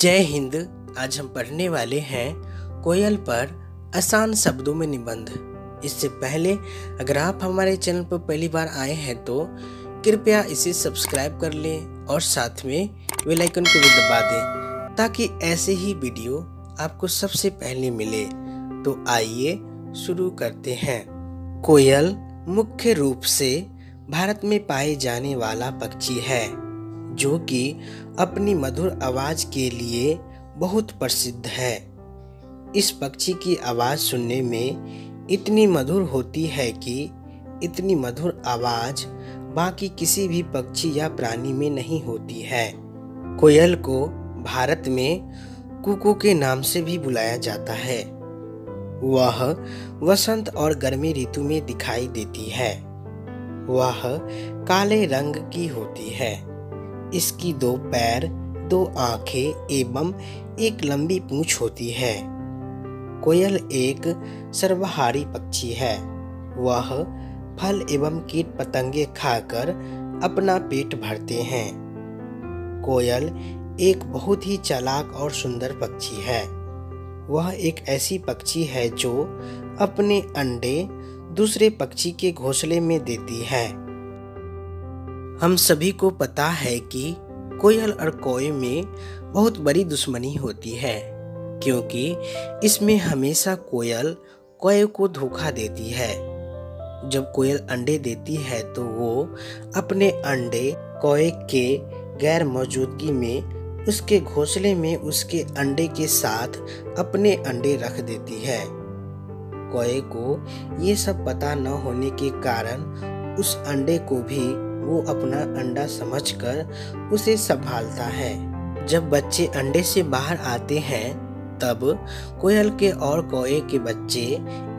जय हिंद। आज हम पढ़ने वाले हैं कोयल पर आसान शब्दों में निबंध। इससे पहले अगर आप हमारे चैनल पर पहली बार आए हैं तो कृपया इसे सब्सक्राइब कर लें और साथ में बेल आइकन को भी दबा दें ताकि ऐसे ही वीडियो आपको सबसे पहले मिले। तो आइए शुरू करते हैं। कोयल मुख्य रूप से भारत में पाए जाने वाला पक्षी है जो कि अपनी मधुर आवाज़ के लिए बहुत प्रसिद्ध है। इस पक्षी की आवाज़ सुनने में इतनी मधुर होती है कि इतनी मधुर आवाज़ बाकी किसी भी पक्षी या प्राणी में नहीं होती है। कोयल को भारत में कुकू के नाम से भी बुलाया जाता है। वह वसंत और गर्मी ऋतु में दिखाई देती है। वह काले रंग की होती है। इसकी दो पैर, दो आंखें एवं एक लंबी पूँछ होती है। कोयल एक सर्वाहारी पक्षी है। वह फल एवं कीट पतंगे खाकर अपना पेट भरते हैं। कोयल एक बहुत ही चालाक और सुंदर पक्षी है। वह एक ऐसी पक्षी है जो अपने अंडे दूसरे पक्षी के घोंसले में देती है। हम सभी को पता है कि कोयल और कौवे में बहुत बड़ी दुश्मनी होती है क्योंकि इसमें हमेशा कोयल कौवे को धोखा देती है। जब कोयल अंडे देती है तो वो अपने अंडे कौवे के गैर मौजूदगी में उसके घोंसले में उसके अंडे के साथ अपने अंडे रख देती है। कौवे को ये सब पता न होने के कारण उस अंडे को भी वो अपना अंडा समझकर उसे संभालता है। जब बच्चे अंडे से बाहर आते हैं तब कोयल के और कौवे के बच्चे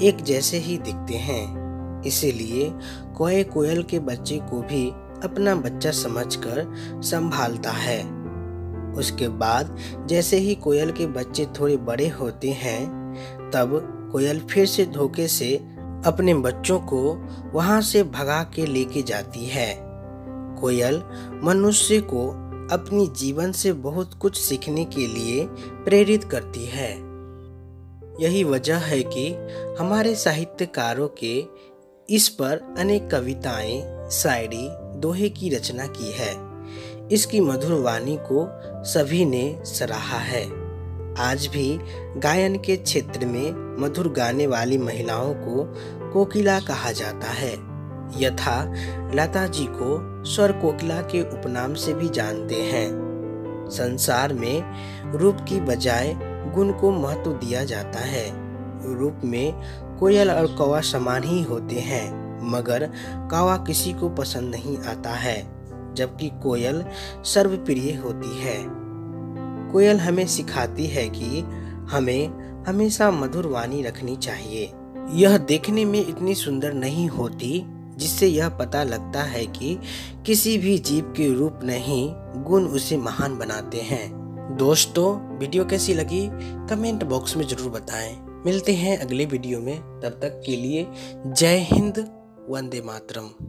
एक जैसे ही दिखते हैं। इसीलिए कौवे कोयल के बच्चे को भी अपना बच्चा समझकर संभालता है। उसके बाद जैसे ही कोयल के बच्चे थोड़े बड़े होते हैं तब कोयल फिर से धोखे से अपने बच्चों को वहां से भगा के लेके जाती है। कोयल मनुष्य को अपनी जीवन से बहुत कुछ सीखने के लिए प्रेरित करती है। यही वजह है कि हमारे साहित्यकारों के इस पर अनेक कविताएं, शायरी, दोहे की रचना की है। इसकी मधुर वाणी को सभी ने सराहा है। आज भी गायन के क्षेत्र में मधुर गाने वाली महिलाओं को कोकिला कहा जाता है, यथा लता जी को स्वर कोकिला के उपनाम से भी जानते हैं। संसार में रूप की बजाय गुण को महत्व दिया जाता है। रूप में कोयल और कौवा समान ही होते हैं, मगर कौवा किसी को पसंद नहीं आता है, जबकि कोयल सर्वप्रिय होती है। कोयल हमें सिखाती है कि हमें हमेशा मधुर वाणी रखनी चाहिए। यह देखने में इतनी सुंदर नहीं होती, जिससे यह पता लगता है कि किसी भी जीव के रूप नहीं गुण उसे महान बनाते हैं। दोस्तों, वीडियो कैसी लगी कमेंट बॉक्स में जरूर बताएं। मिलते हैं अगले वीडियो में, तब तक के लिए जय हिंद, वंदे मातरम।